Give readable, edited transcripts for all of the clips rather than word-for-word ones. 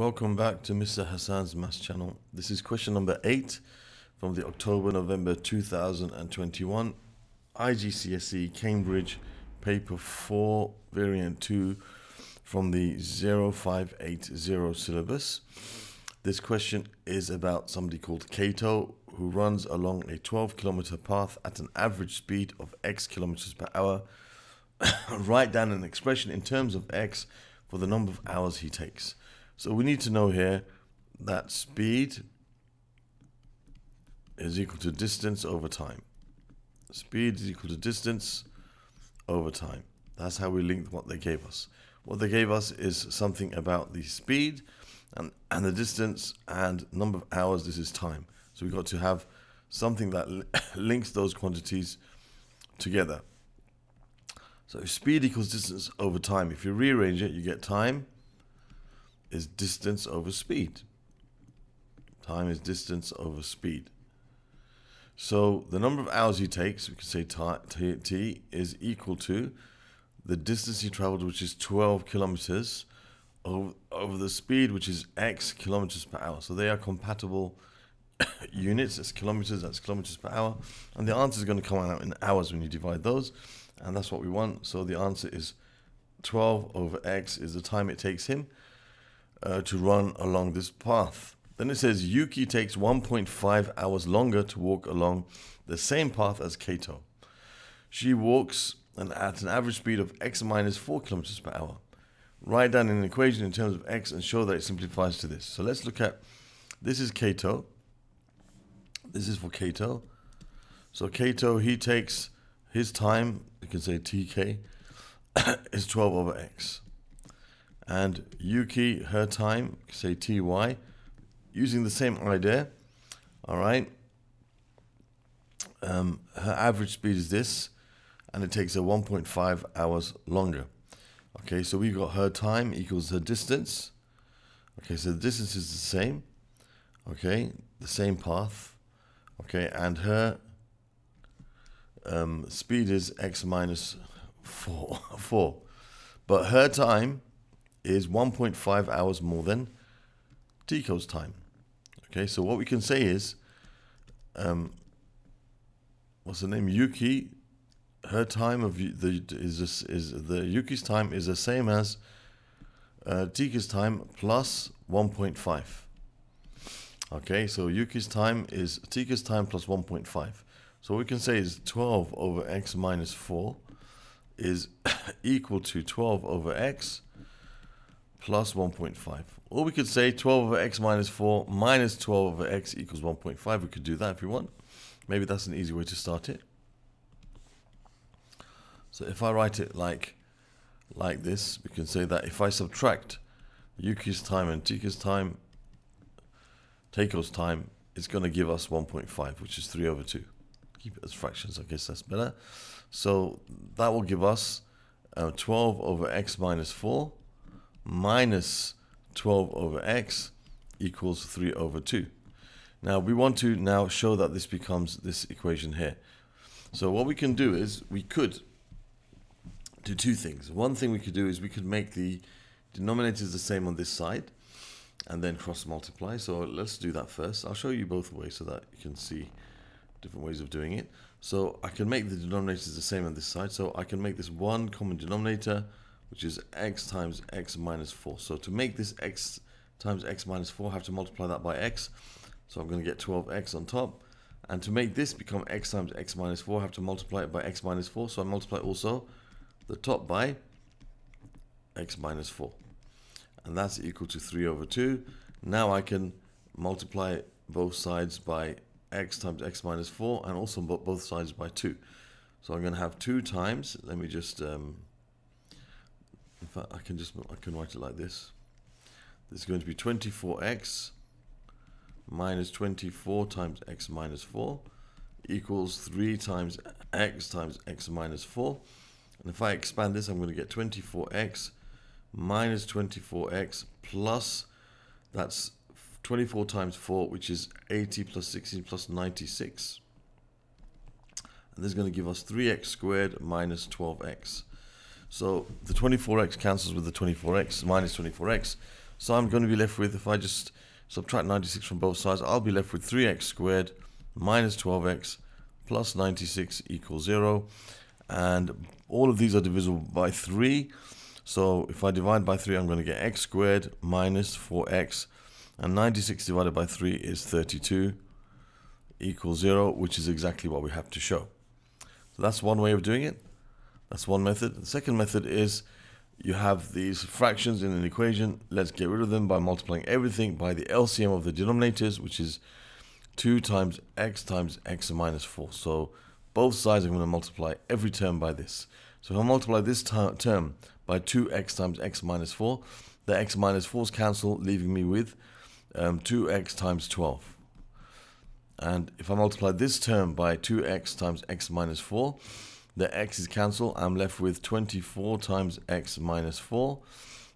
Welcome back to Mr. Hassaan's Maths Channel. This is question number 8 from the October-November 2021 IGCSE Cambridge paper 4 variant 2 from the 0580 syllabus. This question is about somebody called Cato who runs along a 12-kilometer path at an average speed of x kilometers per hour. Write down an expression in terms of x for the number of hours he takes. So we need to know here that speed is equal to distance over time. Speed is equal to distance over time. That's how we linked what they gave us. What they gave us is something about the speed and the distance and number of hours. This is time. So we've got to have something that links those quantities together. So speed equals distance over time. If you rearrange it, you get time is distance over speed. Time is distance over speed. So the number of hours he takes, we can say t is equal to the distance he traveled, which is 12 kilometers, over the speed, which is x kilometers per hour. So they are compatible units. That's kilometers per hour. And the answer is going to come out in hours when you divide those. And that's what we want. So the answer is 12 over x is the time it takes him to run along this path. Then it says Yuki takes 1.5 hours longer to walk along the same path as Cato. She walks at an average speed of x minus 4 kilometers per hour. Write down an equation in terms of x and show that it simplifies to this. So let's look at, this is Cato. This is for Cato. So Cato, he takes his time, you can say TK, is 12 over X. And Yuki, her time, you can say TY, using the same idea, all right? Her average speed is this, and it takes her 1.5 hours longer. Okay, so we've got her time equals her distance. Okay, so the distance is the same. Okay, the same path. Okay, and her speed is x minus 4, but her time is 1.5 hours more than Tico's time. Okay, so what we can say is, what's the name, Yuki, her time of Yuki's time is the same as Tico's time plus 1.5. Okay, so Yuki's time is Tico's time plus 1.5. So what we can say is 12 over x minus 4 is equal to 12 over x plus 1.5. Or we could say 12 over x minus 4 minus 12 over x equals 1.5. We could do that if we want. Maybe that's an easy way to start it. So if I write it like this, we can say that if I subtract Yuki's time and Teiko's time, it's going to give us 1.5, which is 3 over 2. Keep it as fractions, I guess that's better. So that will give us 12 over x minus 4 minus 12 over x equals 3 over 2. Now we want to now show that this becomes this equation here. So what we can do is we could do two things. One thing we could do is we could make the denominators the same on this side and then cross multiply. So let's do that first. I'll show you both ways so that you can see different ways of doing it. So I can make the denominators the same on this side. So I can make this one common denominator, which is x times x minus 4. So to make this x times x minus 4, I have to multiply that by x. So I'm going to get 12x on top. And to make this become x times x minus 4, I have to multiply it by x minus 4. So I multiply also the top by x minus 4. And that's equal to 3 over 2. Now I can multiply both sides by x times x minus 4 and also both sides by 2. So I'm going to have 2 times, let me just, in fact I can write it like this. This is going to be 24x minus 24 times x minus 4 equals 3 times x minus 4. And if I expand this, I'm going to get 24x minus 24x plus, that's 24 times 4, which is 80 plus 16 plus 96. And this is going to give us 3x squared minus 12x. So the 24x cancels with the 24x minus 24x. So I'm going to be left with, if I just subtract 96 from both sides, I'll be left with 3x squared minus 12x plus 96 equals 0. And all of these are divisible by 3. So if I divide by 3, I'm going to get x squared minus 4x. And 96 divided by 3 is 32 equals 0, which is exactly what we have to show. So that's one way of doing it. That's one method. The second method is you have these fractions in an equation. Let's get rid of them by multiplying everything by the LCM of the denominators, which is 2 times x minus 4. So both sides are going to multiply every term by this. So if I multiply this term by 2x times x minus 4, the x minus 4's cancel, leaving me with 2x times 12. And if I multiply this term by 2x times x minus 4, the x's cancel, I'm left with 24 times x minus 4.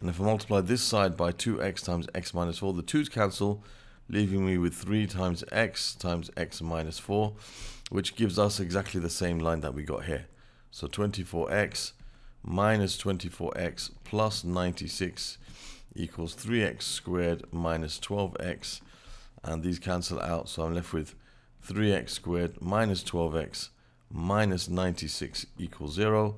And if I multiply this side by 2x times x minus 4, the 2's cancel, leaving me with 3 times x minus 4, which gives us exactly the same line that we got here. So 24x minus 24x plus 96 equals 3x squared minus 12x. And these cancel out, so I'm left with 3x squared minus 12x minus 96 equals 0.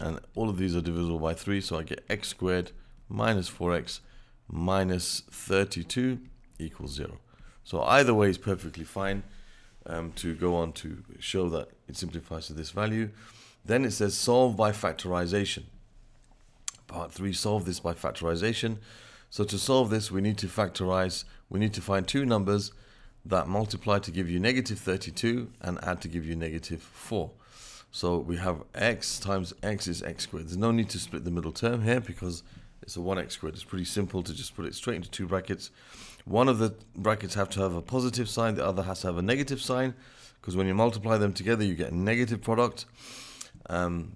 And all of these are divisible by 3, so I get x squared minus 4x minus 32 equals 0. So either way is perfectly fine to go on to show that it simplifies to this value. Then it says solve by factorization. Part 3, solve this by factorization. So to solve this, we need to factorize. We need to find two numbers that multiply to give you negative 32 and add to give you negative 4. So we have x times x is x squared. There's no need to split the middle term here because it's a 1x squared. It's pretty simple to just put it straight into two brackets. One of the brackets have to have a positive sign. The other has to have a negative sign because when you multiply them together, you get a negative product.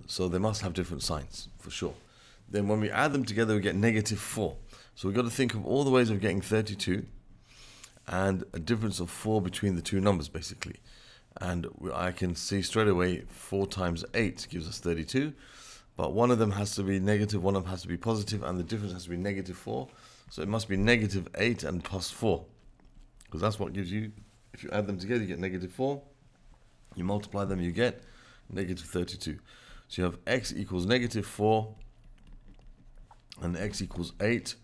So they must have different signs for sure. Then when we add them together, we get negative 4. So we've got to think of all the ways of getting 32 and a difference of 4 between the two numbers, basically. And I can see straight away 4 times 8 gives us 32. But one of them has to be negative, one of them has to be positive, and the difference has to be negative 4. So it must be negative 8 and plus 4. Because that's what gives you, if you add them together, you get negative 4. You multiply them, you get negative 32. So you have x equals negative 4 and x equals 8.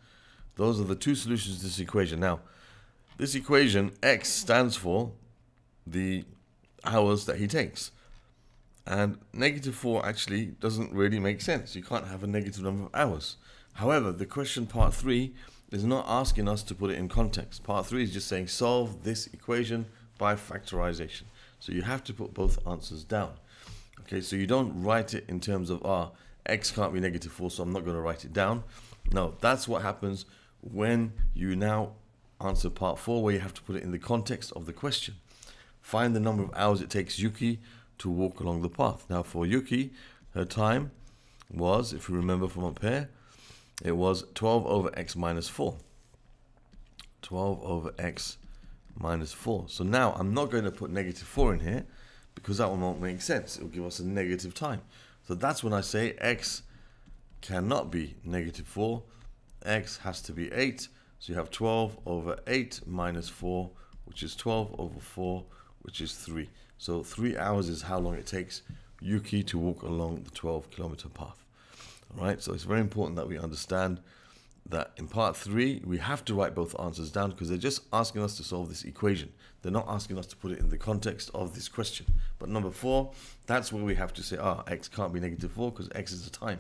Those are the two solutions to this equation. Now, this equation, x stands for the hours that he takes. And negative 4 actually doesn't really make sense. You can't have a negative number of hours. However, the question part 3 is not asking us to put it in context. Part 3 is just saying solve this equation by factorization. So you have to put both answers down. Okay, so you don't write it in terms of, x can't be negative 4, so I'm not going to write it down. No, that's what happens when you now answer part 4, where you have to put it in the context of the question. Find the number of hours it takes Yuki to walk along the path. Now for Yuki, her time was, if you remember from up here, it was 12 over x minus 4. 12 over x minus 4. So now I'm not going to put negative 4 in here because that one won't make sense. It will give us a negative time. So that's when I say x cannot be negative 4. X has to be 8. So you have 12 over 8 minus 4, which is 12 over 4, which is 3. So 3 hours is how long it takes Yuki to walk along the 12-kilometer path. All right, so it's very important that we understand that in part 3, we have to write both answers down because they're just asking us to solve this equation. They're not asking us to put it in the context of this question. But number 4, that's where we have to say, x can't be negative 4 because x is a time.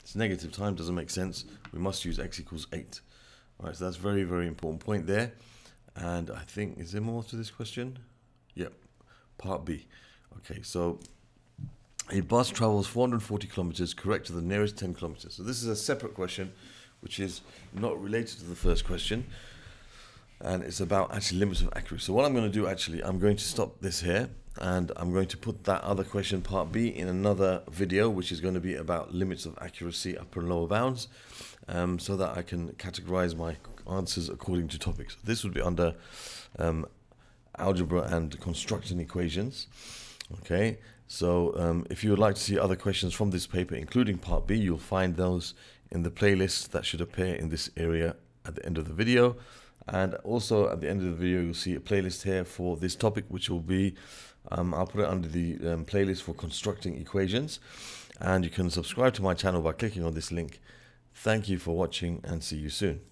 It's negative time, doesn't make sense. We must use x equals 8. All right, so that's very, very important point there. And I think, is there more to this question? Yep, part B. Okay, so a bus travels 440 kilometers, correct to the nearest 10 kilometers. So this is a separate question, which is not related to the first question. And it's about actually limits of accuracy. So what I'm going to do actually, I'm going to stop this here. And I'm going to put that other question, part B, in another video, which is going to be about limits of accuracy, upper and lower bounds, so that I can categorize my answers according to topics. This would be under algebra and construction equations. Okay, so if you would like to see other questions from this paper, including part B, you'll find those in the playlist that should appear in this area at the end of the video. And also at the end of the video, you'll see a playlist here for this topic, which will be, I'll put it under the playlist for constructing equations. And you can subscribe to my channel by clicking on this link. Thank you for watching and see you soon.